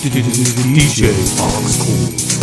DJ Fox Cool.